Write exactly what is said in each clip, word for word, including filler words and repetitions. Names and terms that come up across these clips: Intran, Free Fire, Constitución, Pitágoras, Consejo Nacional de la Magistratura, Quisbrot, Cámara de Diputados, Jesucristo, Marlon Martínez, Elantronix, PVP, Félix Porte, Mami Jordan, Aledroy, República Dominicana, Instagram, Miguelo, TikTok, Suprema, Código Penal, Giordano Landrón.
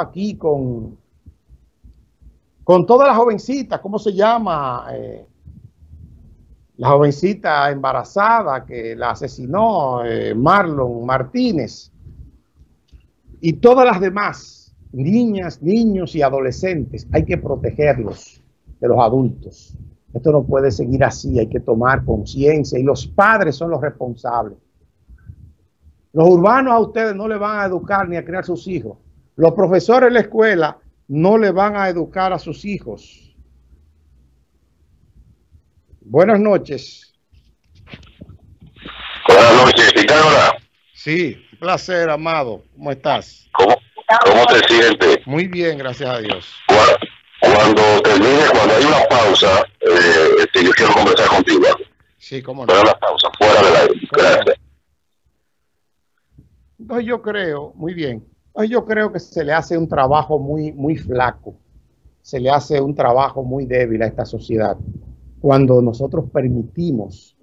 aquí con, con todas las jovencitas, ¿cómo se llama? Eh, la jovencita embarazada que la asesinó, eh, Marlon Martínez, y todas las demás, niñas, niños y adolescentes, hay que protegerlos de los adultos. Esto no puede seguir así, hay que tomar conciencia y los padres son los responsables. Los urbanos a ustedes no le van a educar ni a criar sus hijos. Los profesores en la escuela no le van a educar a sus hijos. Buenas noches. Buenas noches, Pitágoras. Sí, un placer, amado. ¿Cómo estás? ¿Cómo, cómo te sientes? Muy bien, gracias a Dios. Cuando, cuando termine, cuando hay una pausa, eh, yo quiero conversar contigo. Sí, cómo no. Fuera la pausa, fuera de la... Gracias. Entonces yo creo, muy bien, yo creo que se le hace un trabajo muy, muy flaco, se le hace un trabajo muy débil a esta sociedad, cuando nosotros permitimos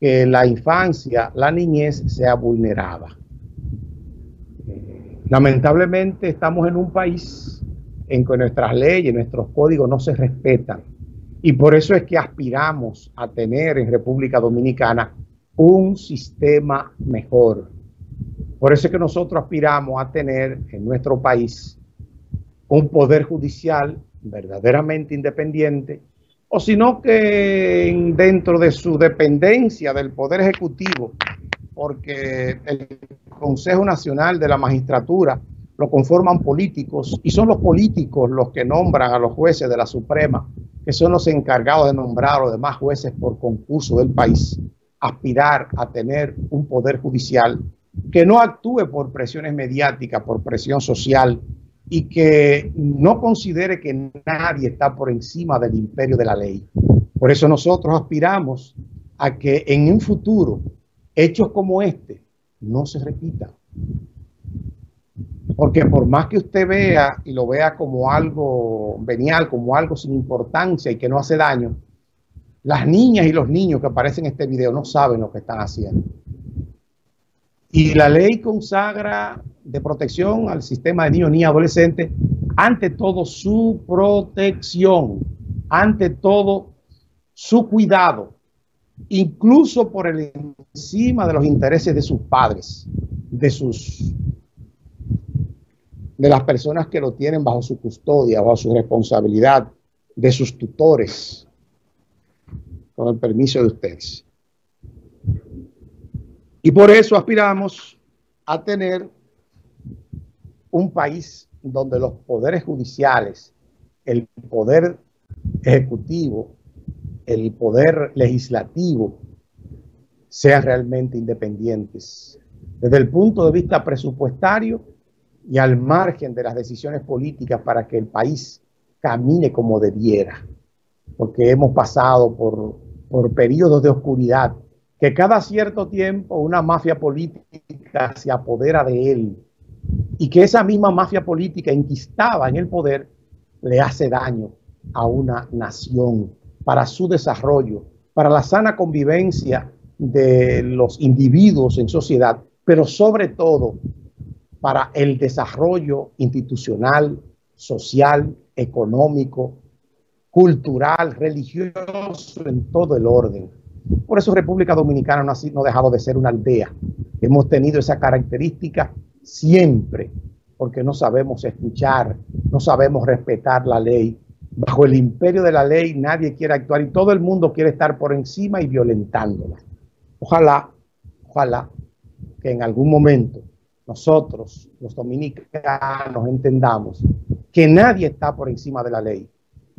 que la infancia, la niñez sea vulnerada. Eh, lamentablemente estamos en un país en que nuestras leyes, nuestros códigos no se respetan, y por eso es que aspiramos a tener en República Dominicana un sistema mejor. Por eso es que nosotros aspiramos a tener en nuestro país un poder judicial verdaderamente independiente, o si no que dentro de su dependencia del Poder Ejecutivo, porque el Consejo Nacional de la Magistratura lo conforman políticos y son los políticos los que nombran a los jueces de la Suprema, que son los encargados de nombrar a los demás jueces por concurso del país. Aspirar a tener un poder judicial que no actúe por presiones mediáticas, por presión social, y que no considere que nadie está por encima del imperio de la ley. Por eso nosotros aspiramos a que en un futuro hechos como este no se repitan. Porque por más que usted vea y lo vea como algo venial, como algo sin importancia y que no hace daño, las niñas y los niños que aparecen en este video no saben lo que están haciendo. Y la ley consagra de protección al sistema de niños, niñas, adolescentes, ante todo su protección, ante todo su cuidado, incluso por encima de los intereses de sus padres, de sus, de las personas que lo tienen bajo su custodia, bajo su responsabilidad, de sus tutores, con el permiso de ustedes. Y por eso aspiramos a tener un país donde los poderes judiciales, el poder ejecutivo, el poder legislativo sean realmente independientes desde el punto de vista presupuestario y al margen de las decisiones políticas para que el país camine como debiera. Porque hemos pasado por, por periodos de oscuridad que cada cierto tiempo una mafia política se apodera de él y que esa misma mafia política enquistada en el poder le hace daño a una nación para su desarrollo, para la sana convivencia de los individuos en sociedad, pero sobre todo para el desarrollo institucional, social, económico, cultural, religioso, en todo el orden. Por eso República Dominicana no ha, no ha dejado de ser una aldea. Hemos tenido esa característica siempre, porque no sabemos escuchar, no sabemos respetar la ley. Bajo el imperio de la ley nadie quiere actuar y todo el mundo quiere estar por encima y violentándola. Ojalá, ojalá que en algún momento nosotros, los dominicanos, entendamos que nadie está por encima de la ley.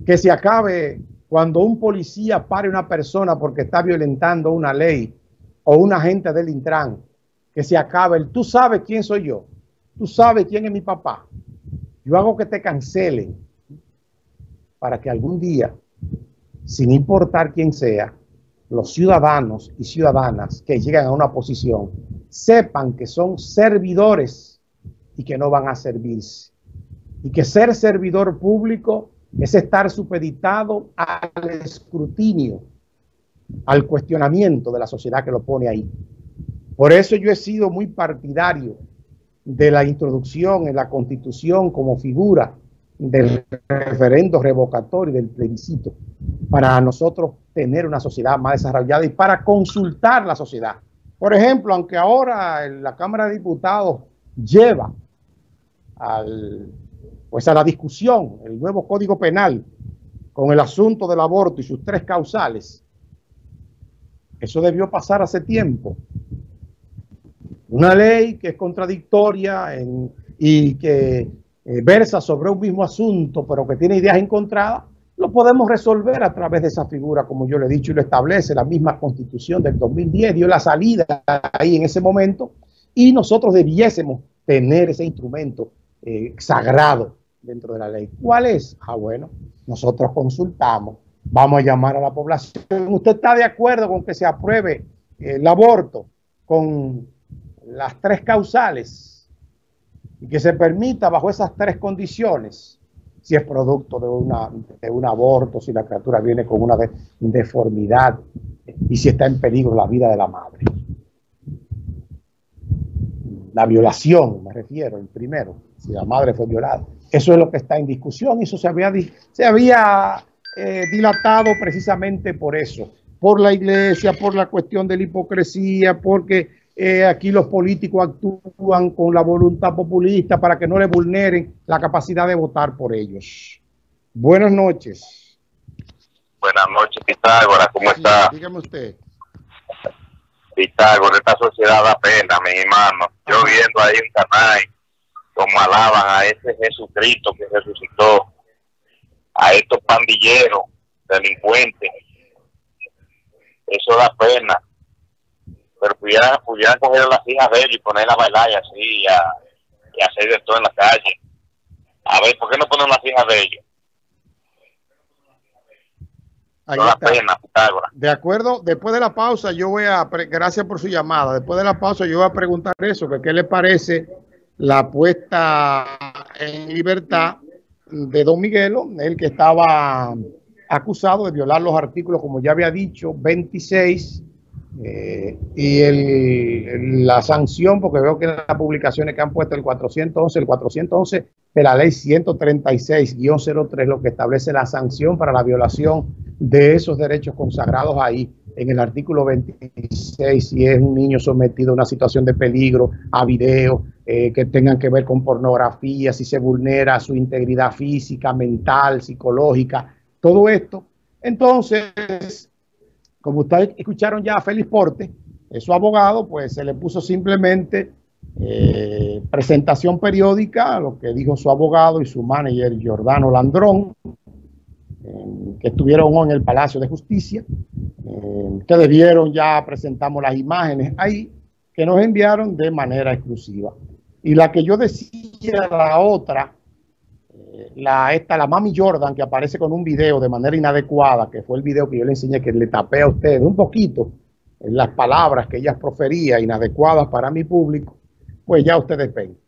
Que se acabe... Cuando un policía pare a una persona porque está violentando una ley o un agente del Intran, que se acabe el tú sabes quién soy yo, tú sabes quién es mi papá, yo hago que te cancelen para que algún día, sin importar quién sea, los ciudadanos y ciudadanas que llegan a una posición sepan que son servidores y que no van a servirse. Y que ser servidor público es estar supeditado al escrutinio, al cuestionamiento de la sociedad que lo pone ahí. Por eso yo he sido muy partidario de la introducción en la Constitución como figura del referendo revocatorio y del plebiscito, para nosotros tener una sociedad más desarrollada y para consultar la sociedad. Por ejemplo, aunque ahora la Cámara de Diputados lleva al, pues a la discusión el nuevo Código Penal con el asunto del aborto y sus tres causales, eso debió pasar hace tiempo. Una ley que es contradictoria en, y que eh, versa sobre un mismo asunto, pero que tiene ideas encontradas, lo podemos resolver a través de esa figura, como yo le he dicho, y lo establece la misma Constitución del dos mil diez, dio la salida ahí en ese momento, y nosotros debiésemos tener ese instrumento eh, sagrado dentro de la ley. ¿Cuál es? Ah, bueno, nosotros consultamos, vamos a llamar a la población. ¿Usted está de acuerdo con que se apruebe el aborto con las tres causales y que se permita bajo esas tres condiciones? Si es producto de, una, de un aborto, si la criatura viene con una de, deformidad y si está en peligro la vida de la madre. La violación, me refiero, el primero, si la madre fue violada. Eso es lo que está en discusión y eso se había, se había eh, dilatado precisamente por eso, por la iglesia, por la cuestión de la hipocresía, porque Eh, aquí los políticos actúan con la voluntad populista para que no le vulneren la capacidad de votar por ellos. Buenas noches. Buenas noches, Pitágoras. ¿Cómo sí, está? Dígame usted. Pitágoras, esta sociedad da pena, mi hermano. Yo ah. viendo ahí en canal como alaban a ese Jesucristo que resucitó, a estos pandilleros, delincuentes. Eso da pena. Pero pudieran, pudieran coger a las hijas de ellos y ponerlas a bailar y así, y, a, y hacer de todo en la calle. A ver, ¿por qué no ponen las hijas de ellos? No la pena, Pitágoras. De acuerdo, después de la pausa yo voy a, gracias por su llamada, después de la pausa yo voy a preguntar eso, que qué le parece la puesta en libertad de don Miguelo, el que estaba acusado de violar los artículos, como ya había dicho, veintiséis, Eh, y el, la sanción, porque veo que en las publicaciones que han puesto el cuatrocientos once, el cuatrocientos once de la ley ciento treinta y seis guión cero tres, lo que establece la sanción para la violación de esos derechos consagrados ahí en el artículo veintiséis, si es un niño sometido a una situación de peligro, a videos eh, que tengan que ver con pornografía, si se vulnera su integridad física, mental, psicológica, todo esto. Entonces, como ustedes escucharon ya a Félix Porte, su abogado, pues se le puso simplemente eh, presentación periódica, lo que dijo su abogado y su manager Giordano Landrón, eh, que estuvieron en el Palacio de Justicia. Eh, ustedes vieron, ya presentamos las imágenes ahí, que nos enviaron de manera exclusiva. Y la que yo decía, la otra, La, esta, la Mami Jordan, que aparece con un video de manera inadecuada, que fue el video que yo le enseñé, que le tapé a ustedes un poquito las palabras que ellas profería inadecuadas para mi público, pues ya ustedes ven.